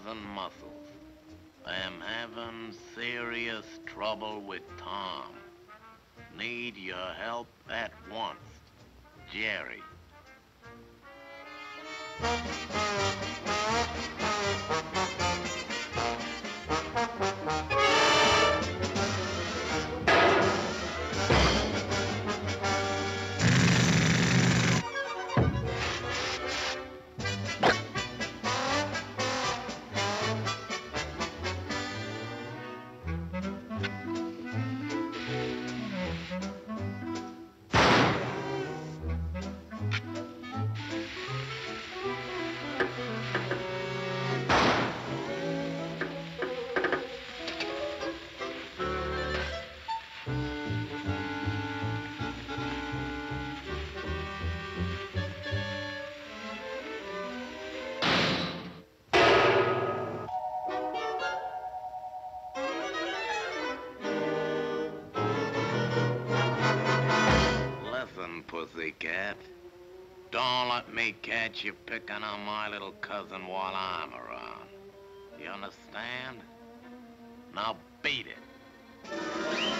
fingers and muscles. I am having serious trouble with Tom. Need your help at once. Jerry. Pussycat, don't let me catch you picking on my little cousin while I'm around. You understand? Now beat it.